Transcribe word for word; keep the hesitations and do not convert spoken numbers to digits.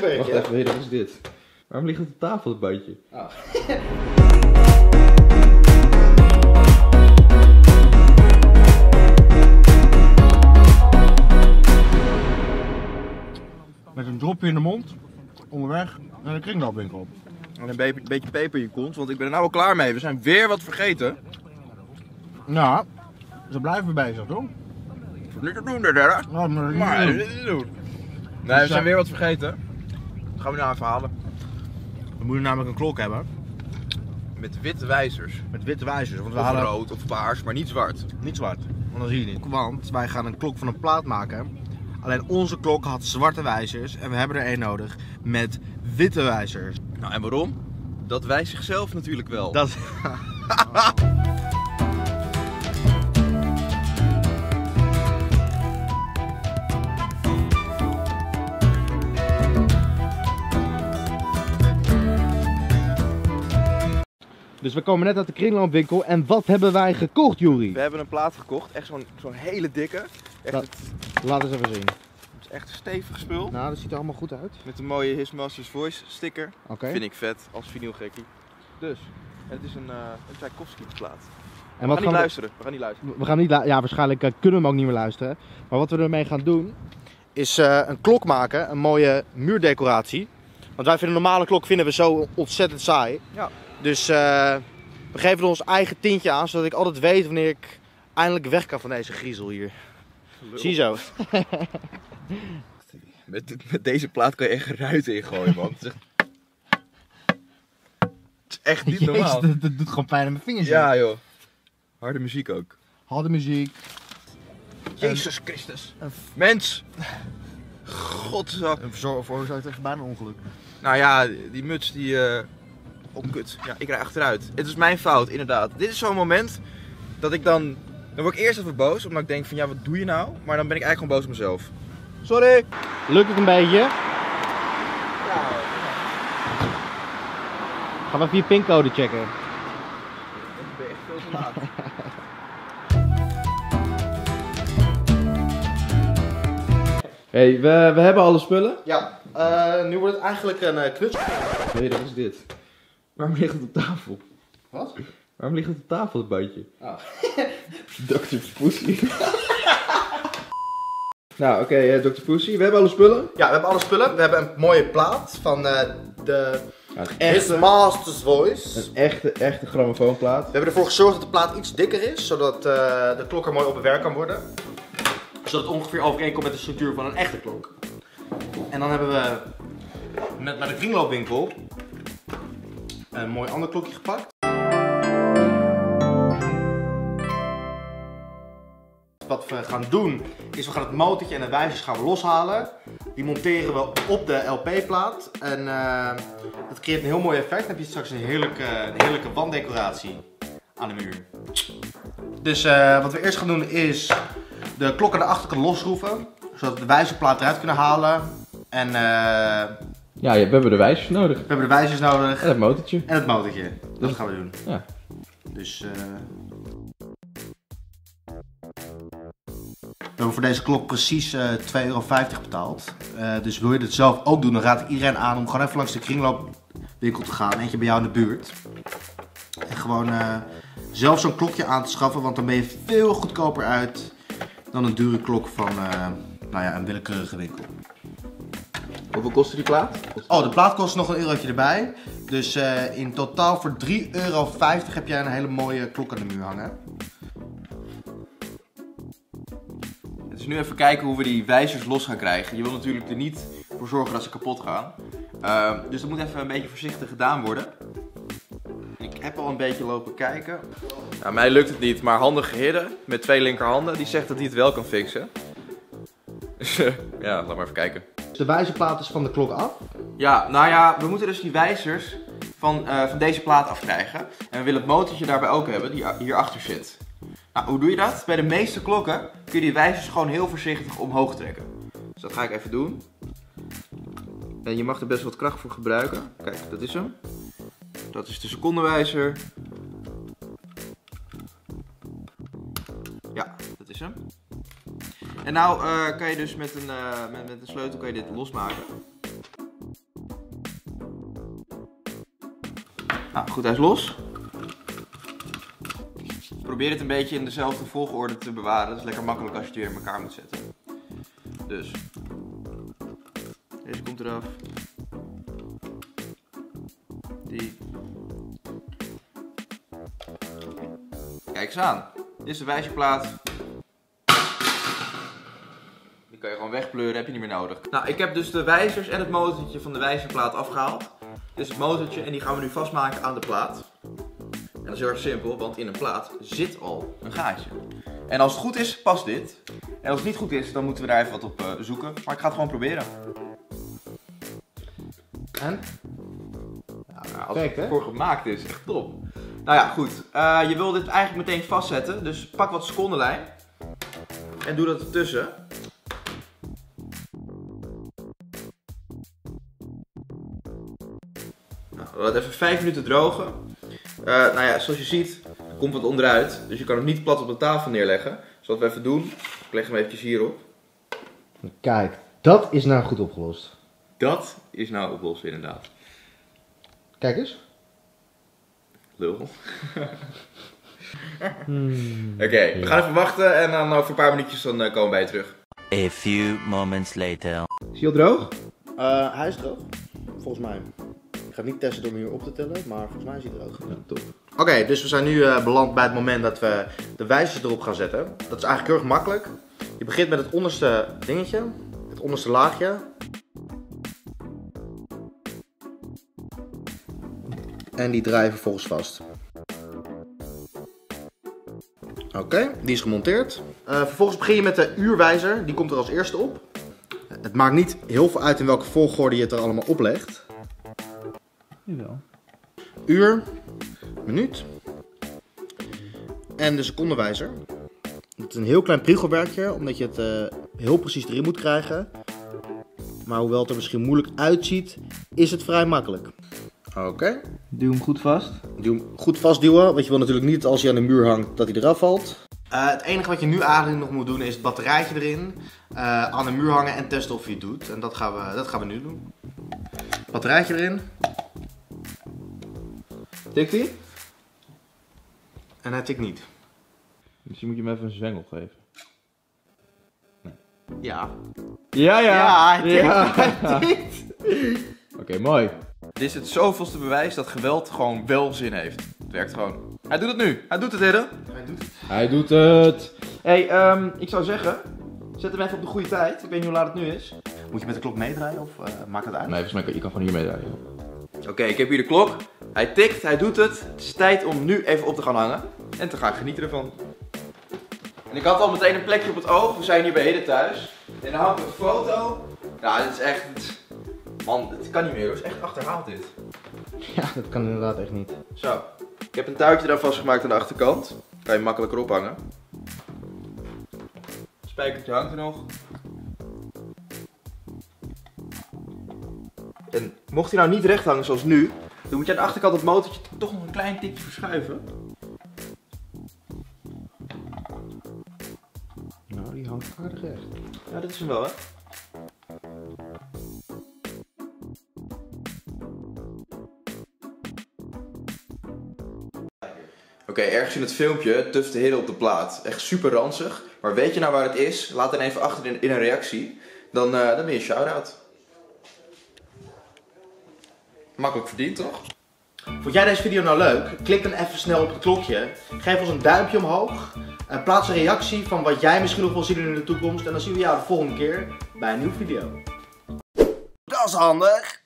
Werk, Wacht ja. even, hey, dat is dit. Waarom ligt het op tafel, het buitje? Oh. Met een dropje in de mond, onderweg naar de kringloopwinkel. En een be beetje peper in je kont, want ik ben er nou al klaar mee. We zijn weer wat vergeten. Nou, ze blijven bezig, toch? Dat is niet te doen, dit, hè? Ja, maar maar dit is niet te doen. Nee, we zijn weer wat vergeten. Dat gaan we nou even halen. We moeten namelijk een klok hebben. Met witte wijzers. Met witte wijzers. Want we of halen rood of paars, maar niet zwart. Niet zwart. Want dan zie je niet. Want wij gaan een klok van een plaat maken. Alleen onze klok had zwarte wijzers. En we hebben er één nodig met witte wijzers. Nou, en waarom? Dat wijst zichzelf natuurlijk wel. Dat... Oh. Dus we komen net uit de kringloopwinkel en wat hebben wij gekocht, Juri? We hebben een plaat gekocht, echt zo'n zo'n hele dikke. Echt La, het... Laat eens even zien. Het is echt een stevig spul. Nou, dat ziet er allemaal goed uit. Met een mooie His Master's Voice sticker. Okay. Vind ik vet, als vinylgekkie. Dus, en het is een, uh, een Tchaikovsky plaat. En we, gaan gaan we... we gaan niet luisteren, we gaan niet luisteren. We gaan niet lu ja, waarschijnlijk uh, kunnen we hem ook niet meer luisteren. Maar wat we ermee gaan doen, is uh, een klok maken, een mooie muurdecoratie. Want wij vinden een normale klok vinden we zo ontzettend saai. Ja. Dus uh, we geven er ons eigen tintje aan, zodat ik altijd weet wanneer ik eindelijk weg kan van deze griezel hier. Ziezo. Met, met deze plaat kan je echt ruiten ingooien, man. Het is echt, het is echt niet normaal. Jezus, dat, dat doet gewoon pijn aan mijn vingers. Ja, joh. Harde muziek ook. Harde muziek. Jezus Christus. Mens. Godzak. Veroorzaakt echt bijna een ongeluk. Nou ja, die muts die... Uh... Oh kut, ja, ik rij achteruit. Het is mijn fout, inderdaad. Dit is zo'n moment dat ik dan... Dan word ik eerst even boos, omdat ik denk van ja, wat doe je nou? Maar dan ben ik eigenlijk gewoon boos op mezelf. Sorry! Lukt het een beetje? Ja. Gaan we even je pincode checken. Ik ben echt veel te laat. Hey, we, we hebben alle spullen. Ja, uh, nu wordt het eigenlijk een uh, knutsel. Nee, dat is dit. Waarom ligt het op tafel? Wat? Waarom ligt het op tafel, het buitje? Oh. dokter Pussy. Nou, oké, okay, uh, dokter Pussy. We hebben alle spullen. Ja, we hebben alle spullen. We hebben een mooie plaat van uh, de ja, His Master's Voice. Een echte, echte grammofoonplaat. We hebben ervoor gezorgd dat de plaat iets dikker is, zodat uh, de klok er mooi op bewerkt kan worden. Zodat het ongeveer overeenkomt met de structuur van een echte klok. En dan hebben we met naar de kringloopwinkel een mooi ander klokje gepakt. Wat we gaan doen is we gaan het motortje en de wijzers gaan we loshalen. Die monteren we op de L P-plaat en uh, dat creëert een heel mooi effect. Dan heb je straks een heerlijke, een heerlijke wanddecoratie aan de muur. Dus uh, wat we eerst gaan doen is de klok aan de achterkant losschroeven, zodat we de wijzerplaat eruit kunnen halen en uh, ja, we hebben de wijzers nodig. We hebben de wijzers nodig. En het motortje. En het motortje. Dat dus, gaan we doen. Ja. Dus... Uh... we hebben voor deze klok precies uh, twee euro vijftig betaald. Uh, dus wil je dit zelf ook doen, dan raad ik iedereen aan om gewoon even langs de kringloopwinkel te gaan. Eentje bij jou in de buurt. En gewoon uh, zelf zo'n klokje aan te schaffen, want dan ben je veel goedkoper uit dan een dure klok van uh, nou ja, een willekeurige winkel. Hoeveel kostte die plaat? Oh, de plaat kost nog een eurotje erbij. Dus uh, in totaal voor drie euro vijftig heb jij een hele mooie klok aan de muur hangen. Het is nu even kijken hoe we die wijzers los gaan krijgen. Je wil natuurlijk er niet voor zorgen dat ze kapot gaan. Uh, dus dat moet even een beetje voorzichtig gedaan worden. Ik heb al een beetje lopen kijken. Nou, mij lukt het niet, maar handige hidden met twee linkerhanden, die zegt dat hij het wel kan fixen. Dus ja, laat maar even kijken. De wijzerplaat is van de klok af? Ja, nou ja, we moeten dus die wijzers van, uh, van deze plaat afkrijgen. En we willen het motortje daarbij ook hebben, die hierachter zit. Nou, hoe doe je dat? Bij de meeste klokken kun je die wijzers gewoon heel voorzichtig omhoog trekken. Dus dat ga ik even doen. En je mag er best wat kracht voor gebruiken. Kijk, dat is hem. Dat is de secondenwijzer. Ja, dat is hem. En nou uh, kan je dus met een, uh, met, met een sleutel kan je dit losmaken. Nou goed, hij is los. Probeer het een beetje in dezelfde volgorde te bewaren. Dat is lekker makkelijk als je het weer in elkaar moet zetten. Dus. Deze komt eraf. Die. Kijk eens aan. Dit is de wijzerplaat. Die kan je gewoon wegpleuren, heb je niet meer nodig. Nou, ik heb dus de wijzers en het motortje van de wijzerplaat afgehaald. Dit is het motortje en die gaan we nu vastmaken aan de plaat. En dat is heel erg simpel, want in een plaat zit al een gaatje. En als het goed is, past dit. En als het niet goed is, dan moeten we daar even wat op zoeken. Maar ik ga het gewoon proberen. En? Nou, als het voor gemaakt is, echt top. Nou ja, goed. Uh, je wil dit eigenlijk meteen vastzetten. Dus pak wat secondenlijn. En doe dat ertussen. Nou, laat even vijf minuten drogen. Uh, nou ja, zoals je ziet komt het onderuit. Dus je kan hem niet plat op de tafel neerleggen. Dus wat we even doen, ik leg hem eventjes hierop. Kijk, dat is nou goed opgelost. Dat is nou opgelost, inderdaad. Kijk eens. Lul. hmm. Oké, okay, we gaan even wachten en dan over een paar minuutjes dan komen we bij je terug. A few moments later. Is hij al droog? Uh, hij is droog, volgens mij. Ik ga het niet testen door hem hier op te tellen, maar volgens mij is hij droog. Ja, top. Oké, okay, dus we zijn nu uh, beland bij het moment dat we de wijzers erop gaan zetten. Dat is eigenlijk heel erg makkelijk. Je begint met het onderste dingetje, het onderste laagje. En die draai je vervolgens vast. Oké, okay, die is gemonteerd. Uh, vervolgens begin je met de uurwijzer, die komt er als eerste op. Het maakt niet heel veel uit in welke volgorde je het er allemaal oplegt. Jawel. Uur, minuut en de secondenwijzer. Het is een heel klein priegelwerkje, omdat je het uh, heel precies erin moet krijgen. Maar hoewel het er misschien moeilijk uitziet, is het vrij makkelijk. Oké. Okay. Duw hem goed vast. Duw hem goed vastduwen, want je wil natuurlijk niet als hij aan de muur hangt dat hij eraf valt. Uh, het enige wat je nu eigenlijk nog moet doen is het batterijtje erin, uh, aan de muur hangen en testen of hij het doet. En dat gaan we, dat gaan we nu doen. Batterijtje erin. Tikt hij? En hij tikt niet. Misschien moet je hem even een zwengel geven. Nee. Ja. Ja, ja. Ja, hij tikt. Ja. Hij tikt. Oké, okay, mooi. Dit is het zoveelste bewijs dat geweld gewoon wel zin heeft. Het werkt gewoon. Hij doet het nu. Hij doet het, Hidden. Hij doet het. Hij doet het. Hey, um, ik zou zeggen, zet hem even op de goede tijd. Ik weet niet hoe laat het nu is. Moet je met de klok meedraaien of uh, maakt het uit? Nee, volgens mij, je kan gewoon hier meedraaien. Oké, okay, ik heb hier de klok. Hij tikt, hij doet het. Het is tijd om nu even op te gaan hangen. En te gaan genieten ervan. En ik had al meteen een plekje op het oog. We zijn hier bij Hidden thuis. En dan hangt een foto. Nou, dit is echt... Man, het kan niet meer. Het is echt achterhaald dit. Ja, dat kan inderdaad echt niet. Zo, ik heb een touwtje daar vastgemaakt aan de achterkant. Dan kan je makkelijker ophangen. Spijkertje hangt er nog. En mocht hij nou niet recht hangen zoals nu, dan moet je aan de achterkant het motortje toch nog een klein tikje verschuiven. Nou, die hangt aardig recht. Ja, dit is hem wel, hè. Oké, okay, ergens in het filmpje tufte Hidden op de plaat. Echt super ranzig. Maar weet je nou waar het is? Laat dan even achter in, in een reactie. Dan, uh, dan ben je een shout-out. Makkelijk verdiend, toch? Vond jij deze video nou leuk? Klik dan even snel op het klokje. Geef ons een duimpje omhoog. En plaats een reactie van wat jij misschien nog wil zien in de toekomst. En dan zien we jou de volgende keer bij een nieuwe video. Dat is handig!